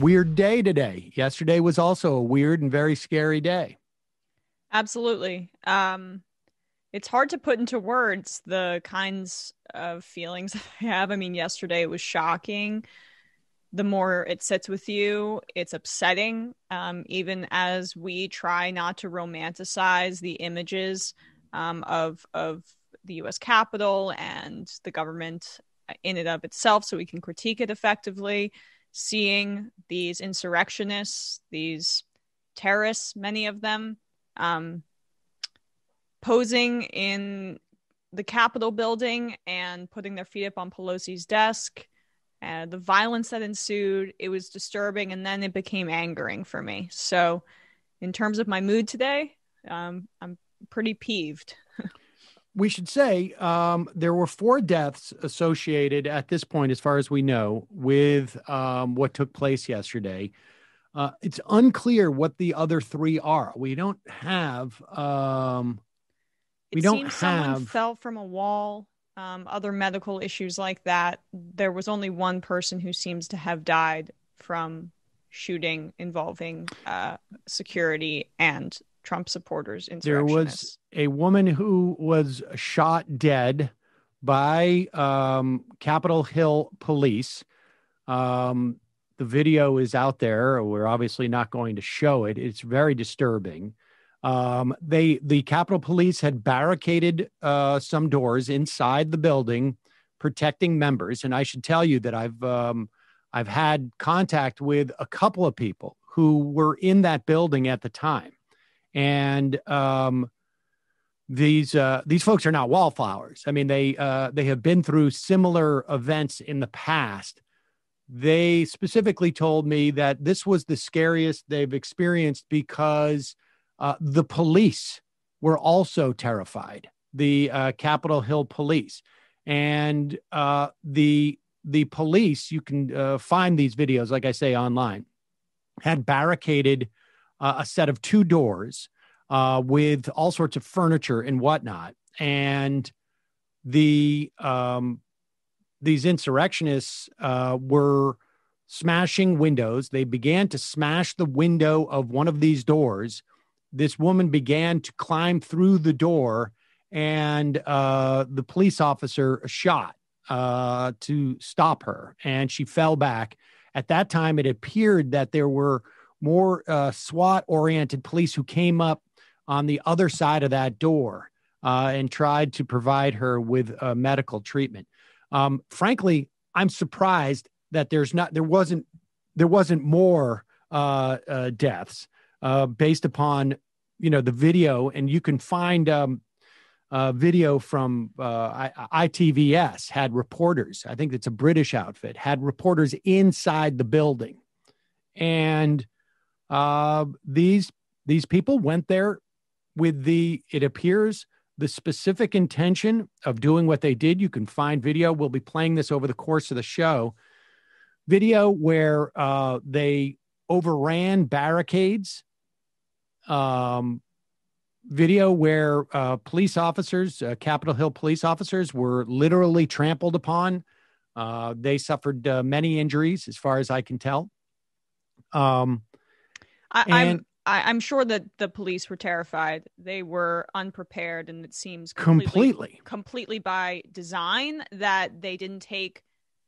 weird day today. Yesterday was also a weird and very scary day. Absolutely. It's hard to put into words the kinds of feelings I have. I mean, yesterday was shocking. The more it sits with you, it's upsetting. Even as we try not to romanticize the images of the U.S. Capitol and the government in and of itself so we can critique it effectively, seeing these insurrectionists, these terrorists, many of them, posing in the Capitol building and putting their feet up on Pelosi's desk, and the violence that ensued, it was disturbing, and then it became angering for me. So in terms of my mood today, I'm pretty peeved. We should say there were 4 deaths associated at this point, as far as we know, with what took place yesterday. It's unclear what the other 3 are. We don't have. Someone fell from a wall. Other medical issues like that. There was only one person who seems to have died from shooting involving security and Trump supporters. There was a woman who was shot dead by Capitol Hill police. The video is out there. We're obviously not going to show it. It's very disturbing. The Capitol Police had barricaded some doors inside the building, protecting members. And I should tell you that I've had contact with a couple of people who were in that building at the time. And these folks are not wallflowers. I mean, they have been through similar events in the past. They specifically told me that this was the scariest they've experienced because the police were also terrified, the Capitol Hill police. And the police, you can find these videos, like I say, online, had barricaded a set of 2 doors with all sorts of furniture and whatnot. And these insurrectionists were smashing windows. They began to smash the window of one of these doors. This woman began to climb through the door, and the police officer shot to stop her, and she fell back. At that time, it appeared that there were more SWAT-oriented police who came up on the other side of that door and tried to provide her with medical treatment. Frankly, I'm surprised that there wasn't more deaths. Based upon, the video, and you can find video from ITVS had reporters. I think it's a British outfit, had reporters inside the building, and these people went there with it appears the specific intention of doing what they did. You can find video. We'll be playing this over the course of the show. Video where they overran barricades. Video where police officers, Capitol Hill police officers, were literally trampled upon. They suffered many injuries, as far as I can tell. I'm sure that the police were terrified. They were unprepared, and it seems completely by design that they didn't take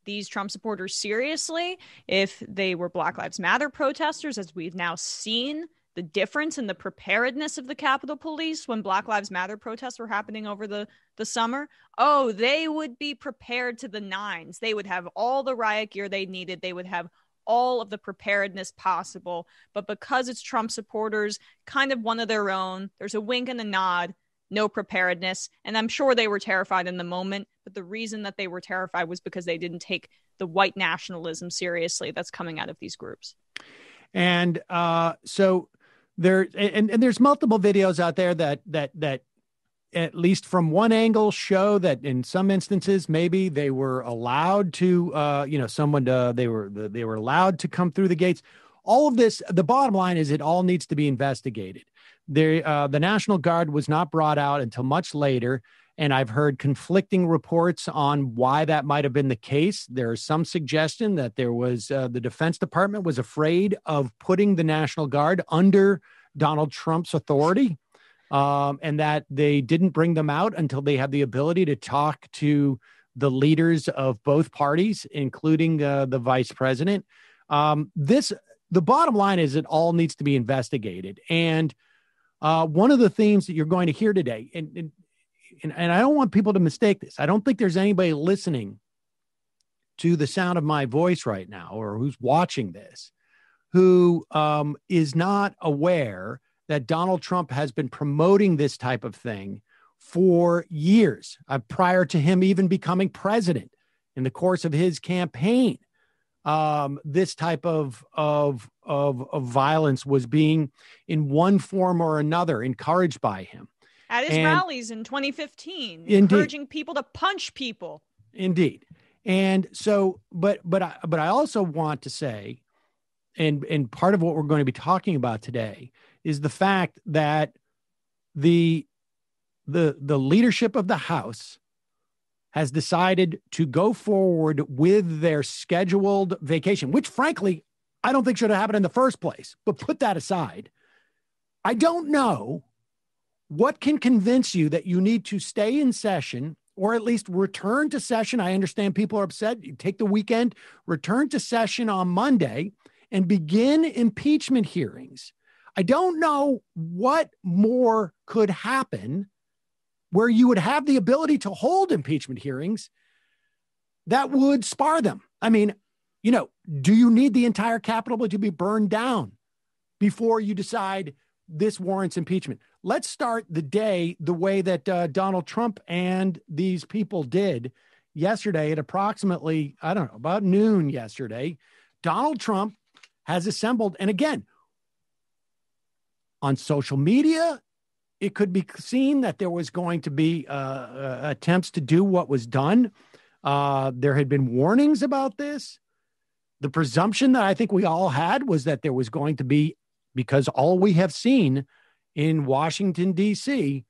these Trump supporters seriously. If they were Black Lives Matter protesters, as we've now seen, the difference in the preparedness of the Capitol Police when Black Lives Matter protests were happening over the summer, they would be prepared to the nines. They would have all the riot gear they needed. They would have all of the preparedness possible. But because it's Trump supporters, kind of one of their own, there's a wink and a nod. No preparedness. And I'm sure they were terrified in the moment, but the reason that they were terrified was because they didn't take the white nationalism seriously that's coming out of these groups. And so there, and there's multiple videos out there that at least from one angle show that in some instances, maybe they were allowed to, they were allowed to come through the gates. All of this, the bottom line is it all needs to be investigated. The National Guard was not brought out until much later, And I've heard conflicting reports on why that might have been the case. There is some suggestion that there was the Defense Department was afraid of putting the National Guard under Donald Trump's authority, and that they didn't bring them out until they had the ability to talk to the leaders of both parties, including the vice president. The bottom line is it all needs to be investigated. And one of the themes that you're going to hear today, and I don't want people to mistake this. I don't think there's anybody listening to the sound of my voice right now or who's watching this who is not aware that Donald Trump has been promoting this type of thing for years, prior to him even becoming president, in the course of his campaign. This type of violence was being, in one form or another, encouraged by him. At his rallies in 2015, encouraging people to punch people. Indeed. And so, but I also want to say, and part of what we're going to be talking about today is the fact that the leadership of the House has decided to go forward with their scheduled vacation, which frankly, I don't think should have happened in the first place, but put that aside. I don't know what can convince you that you need to stay in session or at least return to session. I understand people are upset. You take the weekend, return to session on Monday and begin impeachment hearings. I don't know what more could happen where you would have the ability to hold impeachment hearings that would spar them. I mean, you know, do you need the entire Capitol to be burned down before you decide this warrants impeachment? Let's start the day the way that Donald Trump and these people did yesterday at approximately, I don't know, about noon yesterday. Donald Trump has assembled, and again, on social media, it could be seen that there was going to be attempts to do what was done. There had been warnings about this. The presumption that I think we all had was that there was going to be, because all we have seen in Washington, D.C.,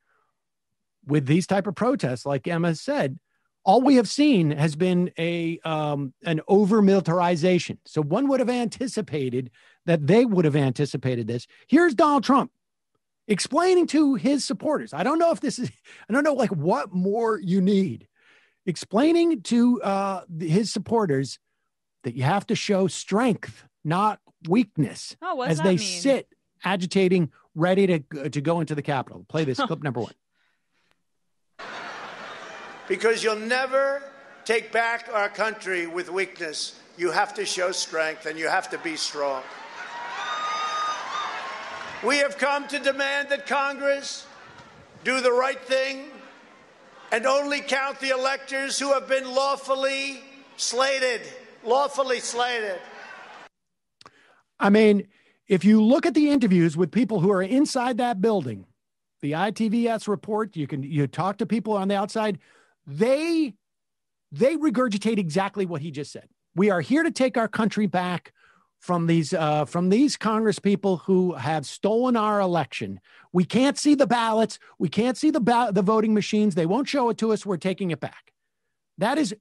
with these type of protests, like Emma said, all we have seen has been an over-militarization. So one would have anticipated that they would have anticipated this. Here's Donald Trump explaining to his supporters. I don't know if this is, I don't know, like, what more you need. Explaining to his supporters that you have to show strength, not weakness, as they sit agitating, ready to go into the Capitol. Play this clip number one. Because you'll never take back our country with weakness. You have to show strength and you have to be strong. We have come to demand that Congress do the right thing and only count the electors who have been lawfully slated. I mean, if you look at the interviews with people who are inside that building, the ITVS report, you talk to people on the outside, they regurgitate exactly what he just said. We are here to take our country back from these Congress people who have stolen our election. We can't see the ballots. We can't see the voting machines. They won't show it to us. We're taking it back. That is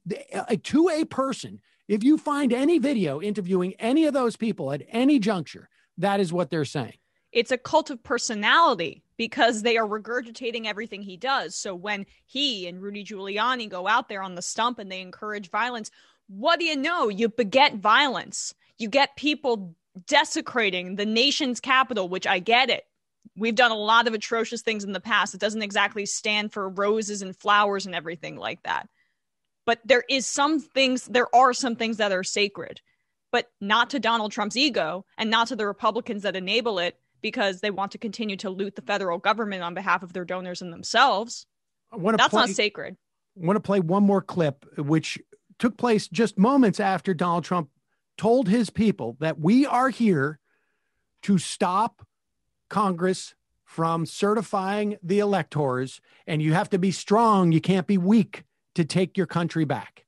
to a person. If you find any video interviewing any of those people at any juncture, that is what they're saying. It's a cult of personality because they are regurgitating everything he does. So when he and Rudy Giuliani go out there on the stump and they encourage violence, what do you know? You beget violence. You get people desecrating the nation's capital, which I get it. We've done a lot of atrocious things in the past. It doesn't exactly stand for roses and flowers and everything like that. But there are some things that are sacred, but not to Donald Trump's ego and not to the Republicans that enable it because they want to continue to loot the federal government on behalf of their donors and themselves. That's not sacred. I want to play one more clip, which took place just moments after Donald Trump told his people that we are here to stop Congress from certifying the electors, and you have to be strong. You can't be weak to take your country back.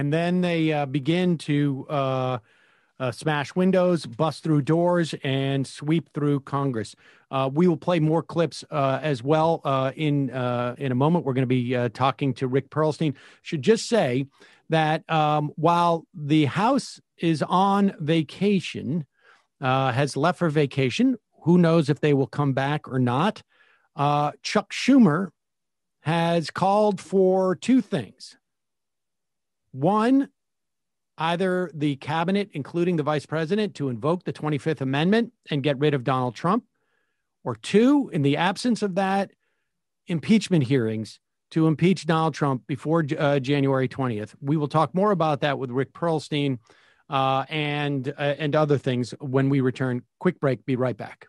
And then they begin to smash windows, bust through doors, and sweep through Congress. We will play more clips as well in a moment. We're going to be talking to Rick Perlstein. Should just say that while the House is on vacation, has left for vacation, who knows if they will come back or not, Chuck Schumer has called for two things. One, either the cabinet, including the vice president, to invoke the 25th Amendment and get rid of Donald Trump, or two, in the absence of that, impeachment hearings to impeach Donald Trump before January 20th. We will talk more about that with Rick Perlstein and other things when we return. Quick break. Be right back.